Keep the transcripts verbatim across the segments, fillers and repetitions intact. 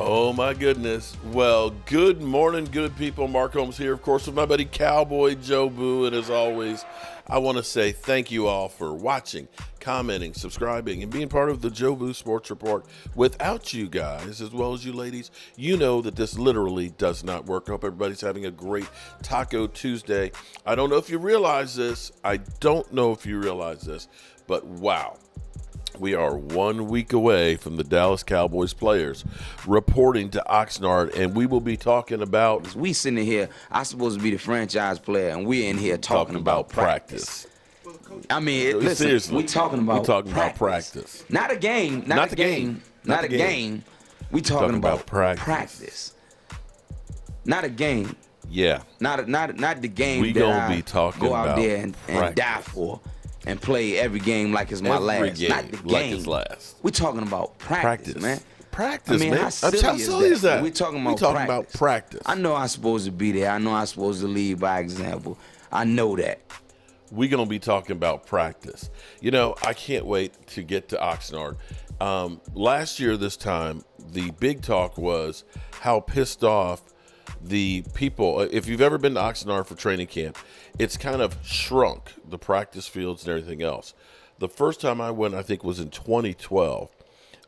Oh, my goodness. Well, good morning, good people. Mark Holmes here, of course, with my buddy Cowboy Joe Boo. And as always, I want to say thank you all for watching, commenting, subscribing, and being part of the Joe Boo Sports Report. Without you guys, as well as you ladies, you know that this literally does not work. I hope everybody's having a great Taco Tuesday. I don't know if you realize this. I don't know if you realize this, but wow. We are one week away from the Dallas Cowboys players reporting to Oxnard, and we will be talking about... We sitting here, I'm supposed to be the franchise player, and we're in here talking, talking about, about practice. practice. I mean, it, listen, seriously, we're talking about we're talking practice. about practice. Not a game, not, not a game, game, not, not a game. game. We're talking, talking about, about practice. practice. Not a game. Yeah. Not a, not not the game we that gonna I be talking go out about there and, and die for. And play every game like it's my every last. Game, Not the game. Like it's last. We're talking about practice, practice. man. Practice, I mean, man. How silly, how silly is that? Is that? We're talking about, we talking practice. about practice. I know I'm supposed to be there. I know I'm supposed to lead by example. I know that. We're going to be talking about practice. You know, I can't wait to get to Oxnard. Um, last year this time, the big talk was how pissed off the people, if you've ever been to Oxnard for training camp, it's kind of shrunk, the practice fields and everything else. The first time I went, I think, was in twenty twelve.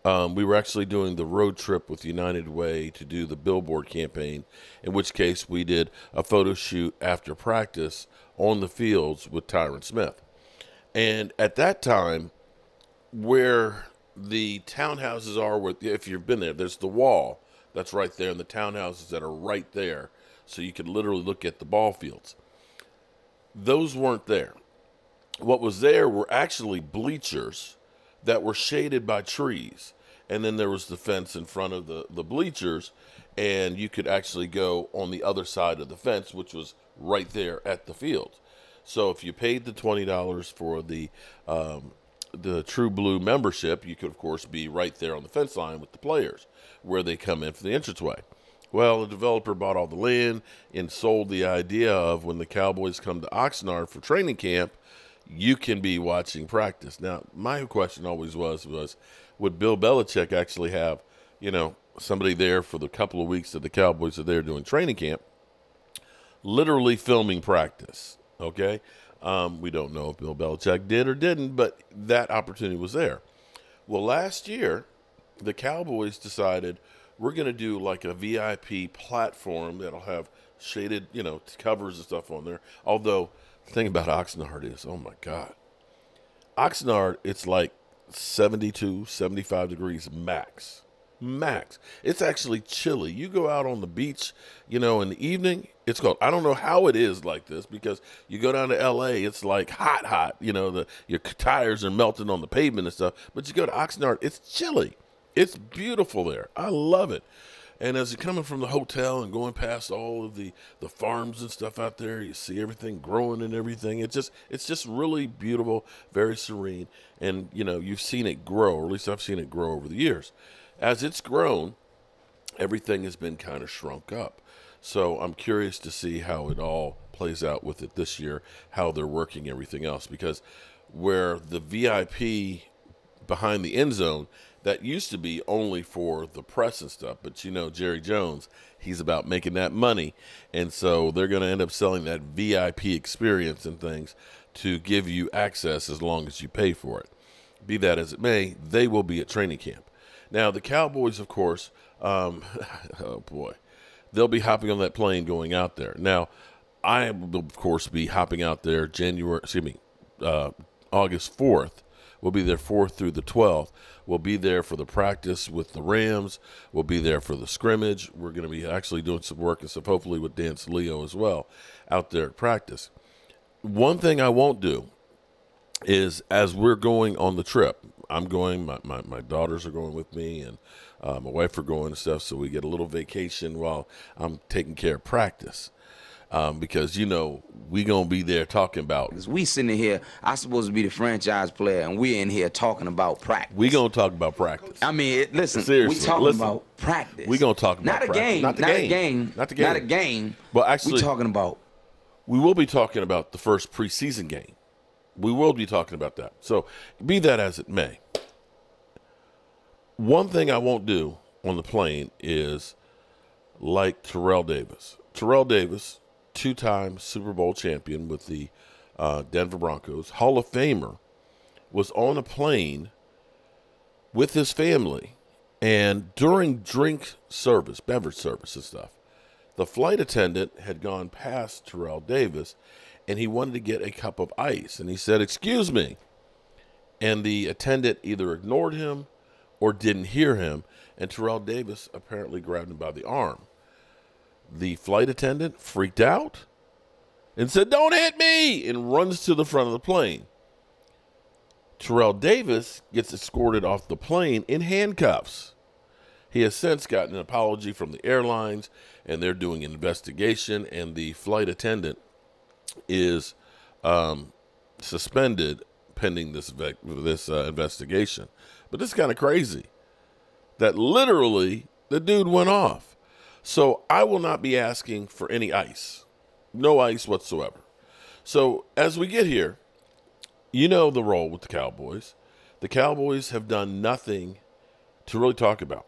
Um, we were actually doing the road trip with United Way to do the billboard campaign, in which case we did a photo shoot after practice on the fields with Tyron Smith. And at that time, where the townhouses are, where, if you've been there, there's the wall that's right there, and the townhouses that are right there, so you could literally look at the ball fields. Those weren't there. What was there were actually bleachers that were shaded by trees. And then there was the fence in front of the, the bleachers, and you could actually go on the other side of the fence, which was right there at the field. So if you paid the twenty dollars for the, um, the True Blue membership, you could, of course, be right there on the fence line with the players where they come in for the entranceway. Well, the developer bought all the land and sold the idea of when the Cowboys come to Oxnard for training camp, you can be watching practice. Now, my question always was, was would Bill Belichick actually have, you know, somebody there for the couple of weeks that the Cowboys are there doing training camp, literally filming practice, okay? Um, we don't know if Bill Belichick did or didn't, but that opportunity was there. Well, last year, the Cowboys decided we're going to do like a V I P platform that'll have shaded, you know, covers and stuff on there. Although the thing about Oxnard is, oh my God, Oxnard, it's like seventy-two, seventy-five degrees max, max. It's actually chilly. You go out on the beach, you know, in the evening, it's cold. I don't know how it is like this, because you go down to L A, it's like hot, hot, you know, the, your tires are melting on the pavement and stuff, but you go to Oxnard, it's chilly. It's beautiful there. I love it. And as you're coming from the hotel and going past all of the, the farms and stuff out there, you see everything growing and everything. It's just, it's just really beautiful, very serene. And, you know, you've seen it grow, or at least I've seen it grow over the years. As it's grown, everything has been kind of shrunk up. So I'm curious to see how it all plays out with it this year, how they're working everything else. Because where the V I P behind the end zone, that used to be only for the press and stuff, but you know, Jerry Jones, he's about making that money. And so they're going to end up selling that V I P experience and things to give you access as long as you pay for it. Be that as it may, they will be at training camp. Now the Cowboys, of course, um, oh boy, they'll be hopping on that plane going out there. Now I will of course be hopping out there January, excuse me, uh, August fourth. We'll be there fourth through the twelfth. We'll be there for the practice with the Rams. We'll be there for the scrimmage. We're going to be actually doing some work and stuff, hopefully with Dan Skipper as well, out there at practice. One thing I won't do is, as we're going on the trip, I'm going, my, my, my daughters are going with me, and uh, my wife are going and stuff, so we get a little vacation while I'm taking care of practice. Um, because, you know, we going to be there talking about. Because we sitting here, I'm supposed to be the franchise player, and we're in here talking about practice. We're going to talk about practice. I mean, it, listen, we're talking listen. about practice. We're going to talk about not practice. A game, not, the not game. a game. Not the game. Not a game. Well, actually, we're talking about. We will be talking about the first preseason game. We will be talking about that. So, be that as it may, one thing I won't do on the plane is like Terrell Davis. Terrell Davis, two-time Super Bowl champion with the uh, Denver Broncos, Hall of Famer, was on a plane with his family, and during drink service, beverage service and stuff, the flight attendant had gone past Terrell Davis, and he wanted to get a cup of ice, and he said, "Excuse me," and the attendant either ignored him or didn't hear him, and Terrell Davis apparently grabbed him by the arm. The flight attendant freaked out and said, "Don't hit me," and runs to the front of the plane. Terrell Davis gets escorted off the plane in handcuffs. He has since gotten an apology from the airlines, and they're doing an investigation, and the flight attendant is um, suspended pending this this uh, investigation. But it's kind of crazy that literally the dude went off. So I will not be asking for any ice, no ice whatsoever. So as we get here, you know the role with the Cowboys. The Cowboys have done nothing to really talk about,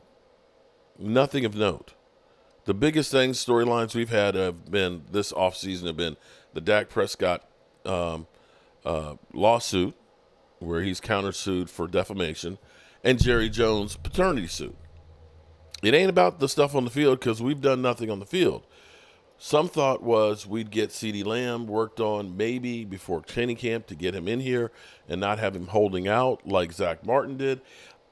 nothing of note. The biggest things, storylines we've had have been this offseason have been the Dak Prescott um, uh, lawsuit, where he's countersued for defamation, and Jerry Jones' paternity suit. It ain't about the stuff on the field, because we've done nothing on the field. Some thought was we'd get CeeDee Lamb worked on maybe before training camp to get him in here and not have him holding out like Zach Martin did.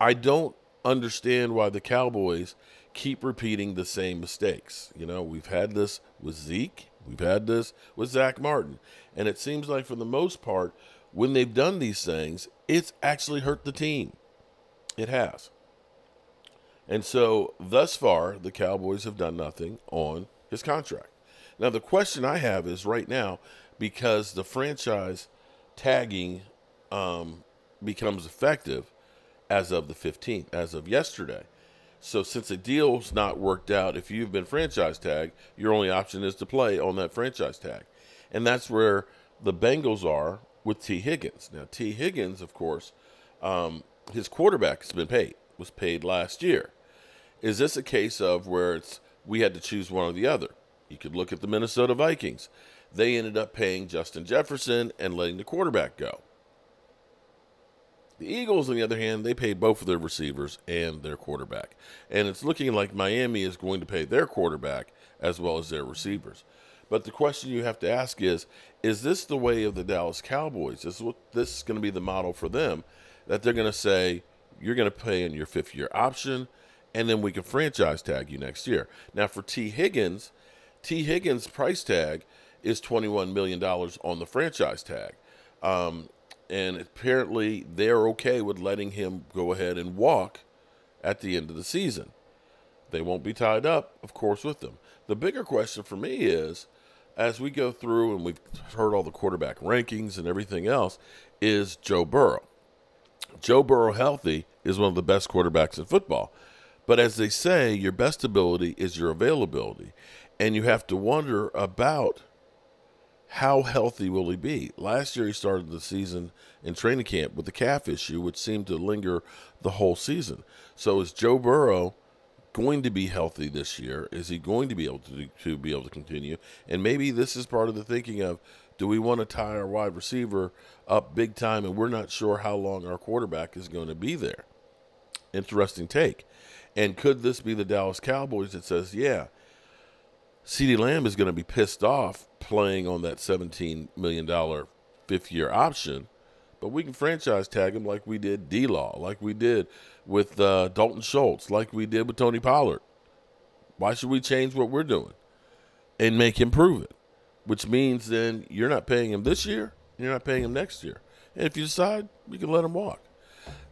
I don't understand why the Cowboys keep repeating the same mistakes. You know, we've had this with Zeke. We've had this with Zach Martin. And it seems like for the most part, when they've done these things, it's actually hurt the team. It has. And so thus far, the Cowboys have done nothing on his contract. Now, the question I have is right now, because the franchise tagging um, becomes effective as of the fifteenth, as of yesterday. So since a deal's not worked out, if you've been franchise tagged, your only option is to play on that franchise tag. And that's where the Bengals are with Tee Higgins. Now, Tee Higgins, of course, um, his quarterback has been paid, was paid last year. Is this a case of where it's, we had to choose one or the other? You could look at the Minnesota Vikings. They ended up paying Justin Jefferson and letting the quarterback go. The Eagles, on the other hand, they paid both of their receivers and their quarterback. And it's looking like Miami is going to pay their quarterback as well as their receivers. But the question you have to ask is, is this the way of the Dallas Cowboys? Is what this is going to be the model for them, that they're going to say, you're going to pay in your fifth year option, and then we can franchise tag you next year. Now, for Tee Higgins, Tee Higgins' price tag is twenty-one million dollars on the franchise tag. Um, and apparently they're okay with letting him go ahead and walk at the end of the season. They won't be tied up, of course, with them. The bigger question for me is, as we go through and we've heard all the quarterback rankings and everything else, is Joe Burrow. Joe Burrow healthy is one of the best quarterbacks in football. But as they say, your best ability is your availability. And you have to wonder about how healthy will he be. Last year he started the season in training camp with a calf issue, which seemed to linger the whole season. So is Joe Burrow going to be healthy this year? Is he going to be able to, to be able to continue? And maybe this is part of the thinking of, do we want to tie our wide receiver up big time and we're not sure how long our quarterback is going to be there? Interesting take. And could this be the Dallas Cowboys that says, yeah, CeeDee Lamb is going to be pissed off playing on that seventeen million dollars fifth-year option, but we can franchise tag him like we did D-Law, like we did with uh, Dalton Schultz, like we did with Tony Pollard. Why should we change what we're doing and make him prove it? Which means then you're not paying him this year, you're not paying him next year. And if you decide, you can let him walk.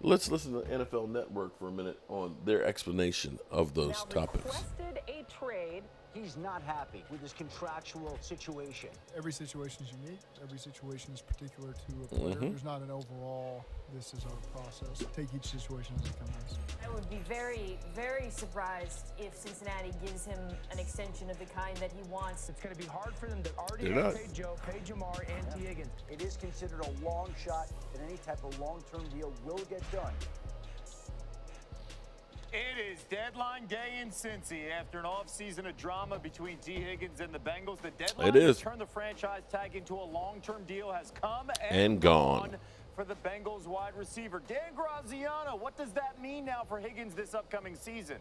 Let's listen to the N F L Network for a minute on their explanation of those now topics. Requested a trade. He's not happy with his contractual situation. Every situation is unique. Every situation is particular to a player. Mm-hmm. There's not an overall, this is our process. Take each situation as it comes. I would be very, very surprised if Cincinnati gives him an extension of the kind that he wants. It's going to be hard for them to already pay Joe, pay Jamar, and Tee Higgins. It is considered a long shot that any type of long-term deal will get done. It is deadline day in Cincy after an offseason of drama between Tee Higgins and the Bengals. The deadline it is. to turn the franchise tag into a long-term deal has come and, and gone. gone for the Bengals wide receiver. Dan Graziano, what does that mean now for Higgins this upcoming season?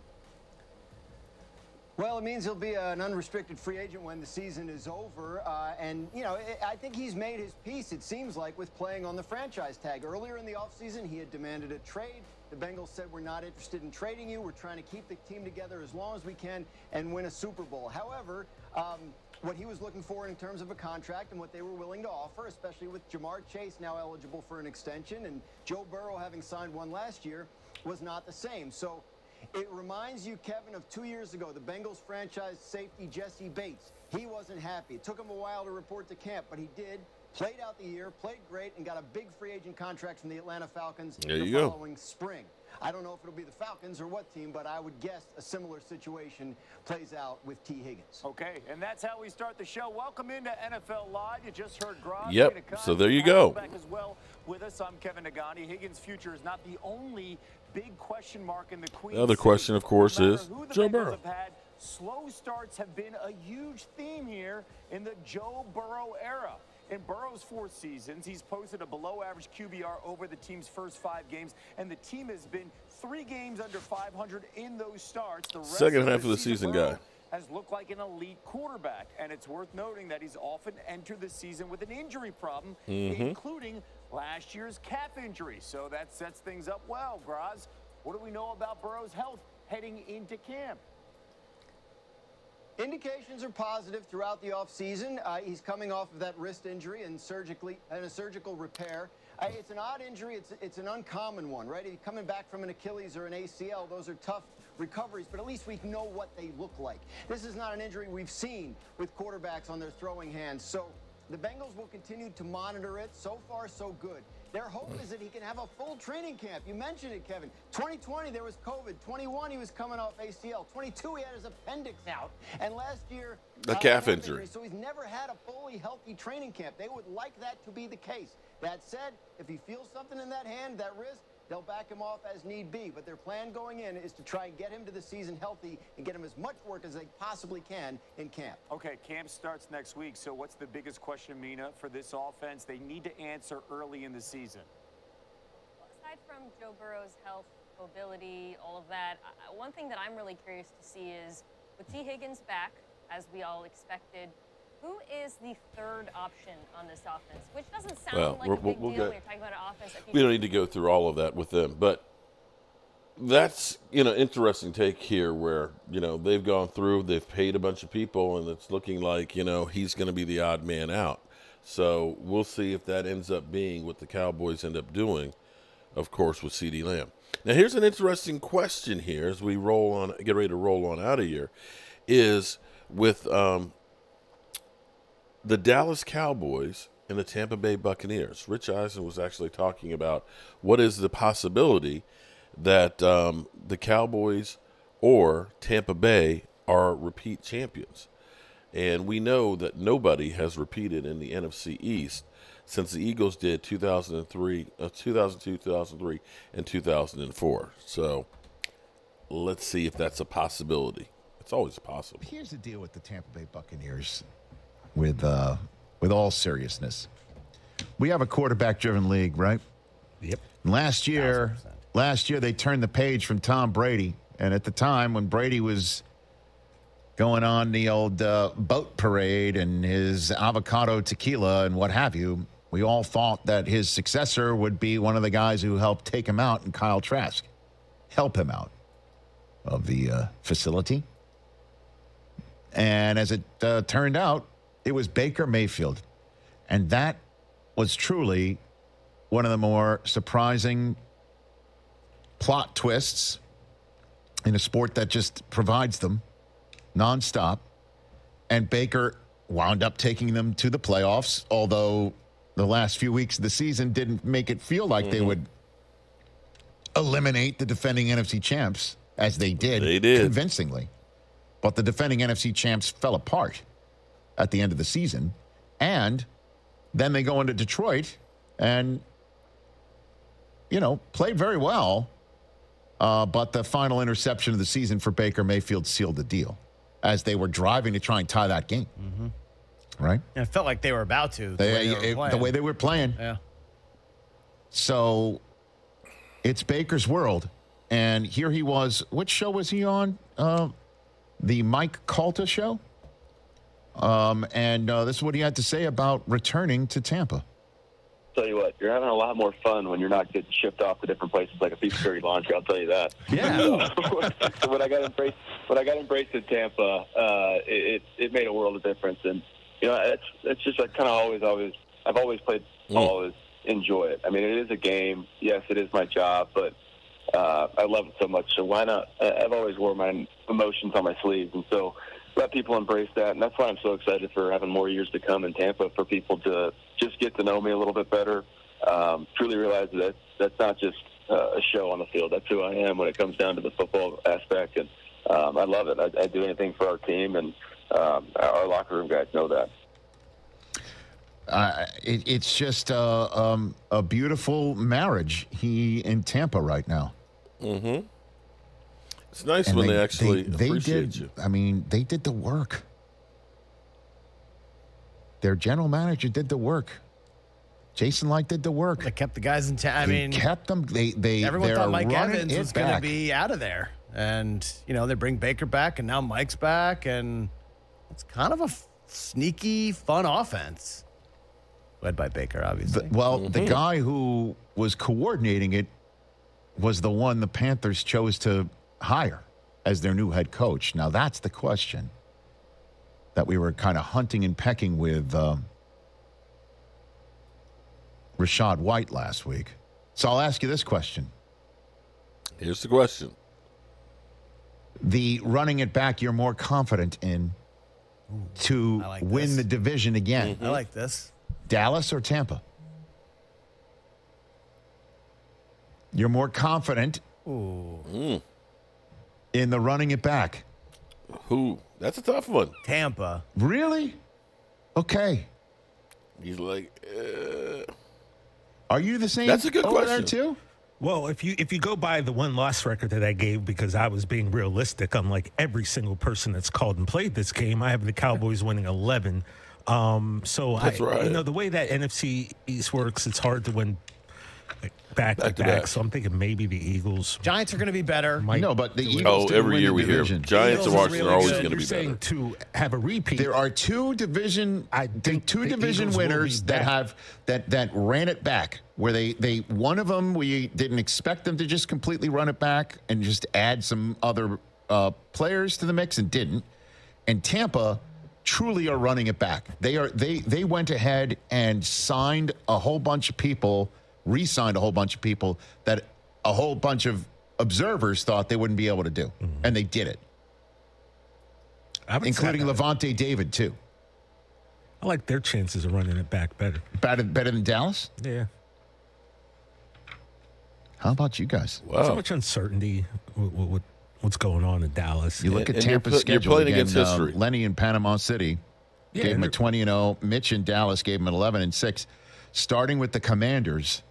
Well, it means he'll be an unrestricted free agent when the season is over. Uh, and, you know, it, I think he's made his peace, it seems like, with playing on the franchise tag. Earlier in the offseason, he had demanded a trade. The Bengals said, we're not interested in trading you. We're trying to keep the team together as long as we can and win a Super Bowl. However, um, what he was looking for in terms of a contract and what they were willing to offer, especially with Jamar Chase now eligible for an extension and Joe Burrow having signed one last year, was not the same. So it reminds you, Kevin, of two years ago, the Bengals franchise safety Jesse Bates. He wasn't happy. It took him a while to report to camp, but he did. Played out the year, played great, and got a big free agent contract from the Atlanta Falcons there the you following go. spring. I don't know if it'll be the Falcons or what team, but I would guess a similar situation plays out with Tee Higgins. Okay, and that's how we start the show. Welcome into N F L Live. You just heard Gronk. Yep, so there you go. Back as well with us. I'm Kevin Nagani. Higgins' future is not the only big question mark in the Queen's. The other question, of course, no is Joe Burrow. Slow starts have been a huge theme here in the Joe Burrow era. In Burrow's four seasons, he's posted a below-average Q B R over the team's first five games, and the team has been three games under five hundred in those starts. The rest second of half the of the season, season guy has looked like an elite quarterback, and it's worth noting that he's often entered the season with an injury problem, mm-hmm. including last year's calf injury. So that sets things up well. Graz, what do we know about Burrow's health heading into camp? Indications are positive throughout the offseason. Uh, he's coming off of that wrist injury and surgically and a surgical repair. Uh, it's an odd injury. It's it's an uncommon one, right? If you're coming back from an Achilles or an A C L, those are tough recoveries, but at least we know what they look like. This is not an injury we've seen with quarterbacks on their throwing hands. So the Bengals will continue to monitor it. So far, so good. Their hope is that he can have a full training camp. You mentioned it, Kevin. twenty twenty, there was COVID. twenty-one, he was coming off A C L. twenty-two, he had his appendix out. And last year, the calf injury. So he's never had a fully healthy training camp. They would like that to be the case. That said, if he feels something in that hand, that wrist, they'll back him off as need be. But their plan going in is to try and get him to the season healthy and get him as much work as they possibly can in camp. Okay, camp starts next week. So what's the biggest question, Mina, for this offense they need to answer early in the season? Well, aside from Joe Burrow's health, mobility, all of that, uh, one thing that I'm really curious to see is, with Tee Higgins back, as we all expected, who is the third option on this offense? Which doesn't sound well, like a big we'll deal. Get, we're talking about an offense. We don't need to go through all of that with them, but that's, you know, interesting take here where, you know, they've gone through, they've paid a bunch of people, and it's looking like, you know, he's going to be the odd man out. So we'll see if that ends up being what the Cowboys end up doing, of course, with CeeDee Lamb. Now, here's an interesting question here as we roll on, get ready to roll on out of here, is with um, – the Dallas Cowboys and the Tampa Bay Buccaneers. Rich Eisen was actually talking about what is the possibility that um, the Cowboys or Tampa Bay are repeat champions. And we know that nobody has repeated in the N F C East since the Eagles did two thousand three, uh, two thousand two, two thousand three, and two thousand four. So let's see if that's a possibility. It's always possible. Here's the deal with the Tampa Bay Buccaneers. With, uh, with all seriousness, we have a quarterback-driven league, right? Yep. Last year, one thousand percent. last year they turned the page from Tom Brady, and at the time when Brady was going on the old uh, boat parade and his avocado tequila and what have you, we all thought that his successor would be one of the guys who helped take him out, and Kyle Trask, help him out of the uh, facility. And as it uh, turned out, it was Baker Mayfield, and that was truly one of the more surprising plot twists in a sport that just provides them nonstop, and Baker wound up taking them to the playoffs, although the last few weeks of the season didn't make it feel like mm-hmm. they would eliminate the defending N F C champs, as they did, they did. convincingly. But the defending N F C champs fell apart at the end of the season, and then they go into Detroit and, you know, played very well Uh, but the final interception of the season for Baker Mayfield sealed the deal as they were driving to try and tie that game. Mm-hmm. Right? And it felt like they were about to. The, they, way, they were it, the way they were playing. Yeah. So it's Baker's world. And here he was. Which show was he on? Uh, the Mike Calta show? Um, and uh, this is what he had to say about returning to Tampa. Tell you what, you're having a lot more fun when you're not getting shipped off to different places like a beef curry laundry. I'll tell you that. Yeah. So, so when I got embraced, when I got embraced in Tampa, uh, it, it made a world of difference. And you know, it's it's just I kind of always, always, I've always played, yeah. always enjoy it. I mean, it is a game. Yes, it is my job, but uh, I love it so much. So why not? I've always wore my emotions on my sleeves, and so let people embrace that, and that's why I'm so excited for having more years to come in Tampa, for people to just get to know me a little bit better, um, truly realize that that's not just uh, a show on the field. That's who I am when it comes down to the football aspect, and um, I love it. I, I do anything for our team, and um, our locker room guys know that. Uh, it, it's just uh, um, a beautiful marriage he in Tampa right now. Mm-hmm. It's nice and when they, they actually they, they appreciate did, you. I mean, they did the work. Their general manager did the work. Jason Light did the work. They kept the guys in town. I mean, kept them. They they everyone thought Mike Evans was going to be out of there, and you know they bring Baker back, and now Mike's back, and it's kind of a sneaky, fun offense led by Baker, obviously. The, well, mm-hmm. the guy who was coordinating it was the one the Panthers chose to hire as their new head coach. Now, that's the question that we were kind of hunting and pecking with um, Rashad White last week. So I'll ask you this question. Here's the question. The running it back you're more confident in Ooh, to like win this. the division again. Mm-hmm. I like this. Dallas or Tampa? You're more confident. Ooh. Mm. In the running it back. Who? That's a tough one. Tampa. Really? Okay. He's like, uh... Are you the same That's a good over question. there, too? Well, if you if you go by the one loss record that I gave because I was being realistic, unlike every single person that's called and played this game, I have the Cowboys winning eleven. Um, so, that's I, right. you know, the way that N F C East works, it's hard to win Back, back to back. back, so I'm thinking maybe the Eagles. Giants are going to be better. Might no, but the Eagles. Oh, every year we hear Giants and Washington are always going to be better. You're saying to have a repeat. There are two division, I think two division winners that have that that ran it back. Where they they one of them we didn't expect them to just completely run it back and just add some other uh, players to the mix and didn't. And Tampa truly are running it back. They are they they went ahead and signed a whole bunch of people. Re-signed a whole bunch of people that a whole bunch of observers thought they wouldn't be able to do, mm-hmm. and they did it, including Levante David too. I like their chances of running it back better. Better, better than Dallas? Yeah. How about you guys? Wow. So much uncertainty with, with what's going on in Dallas. You look and, at Tampa's schedule. You're playing against again, history. Uh, Lenny in Panama City yeah, gave him a twenty and oh. Mitch in Dallas gave him an eleven and six. Starting with the Commanders.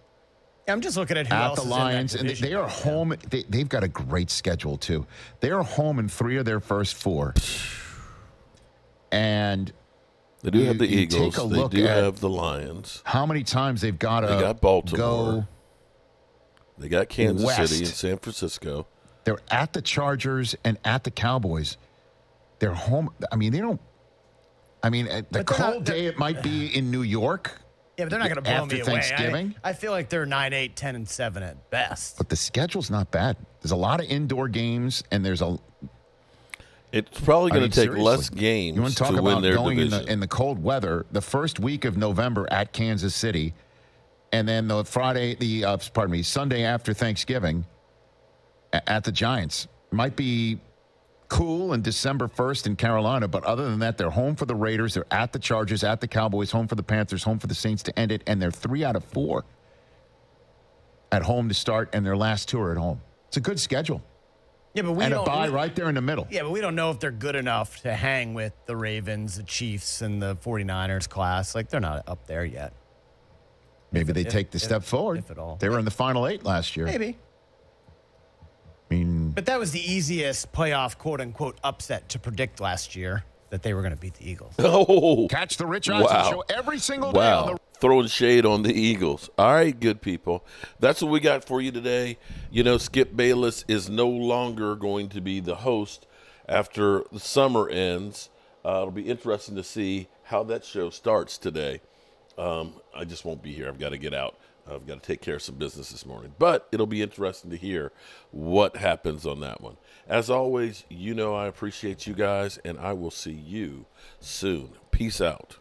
I'm just looking at who at else the Lions, is in that division, and they are home. They, they've got a great schedule too. They are home in three of their first four, and they do you, have the Eagles. They do have the Lions. How many times they've got to? They got Baltimore. Go they got Kansas west. City and San Francisco. They're at the Chargers and at the Cowboys. They're home. I mean, they don't. I mean, the cold day it might be in New York. Yeah, but they're not going to blow me away. Thanksgiving, I, I feel like they're nine, eight, ten, and seven at best. But the schedule's not bad. There's a lot of indoor games, and there's a... It's probably going to take seriously. less games you want to, talk to about win their going division. In the, in the cold weather, the first week of November at Kansas City, and then the Friday, the uh, pardon me, Sunday after Thanksgiving at the Giants. Might be cool, and December first in Carolina, but other than that, they're home for the Raiders, they're at the Chargers, at the Cowboys, home for the Panthers, home for the Saints to end it, and they're three out of four at home to start, and their last two are at home. It's a good schedule. Yeah, but we and a bye right there in the middle. Yeah, but we don't know if they're good enough to hang with the Ravens, the Chiefs, and the forty-niners class. Like, they're not up there yet. Maybe if, they if, take the if, step forward. If at all. They were in the final eight last year. Maybe. But that was the easiest playoff, quote-unquote, upset to predict last year, that they were going to beat the Eagles. Oh, catch the Rich Eisen wow. show every single day. Wow. On the throwing shade on the Eagles. All right, good people. That's what we got for you today. You know, Skip Bayless is no longer going to be the host after the summer ends. Uh, it'll be interesting to see how that show starts today. Um, I just won't be here. I've got to get out. I've got to take care of some business this morning. But it'll be interesting to hear what happens on that one. As always, you know I appreciate you guys, and I will see you soon. Peace out.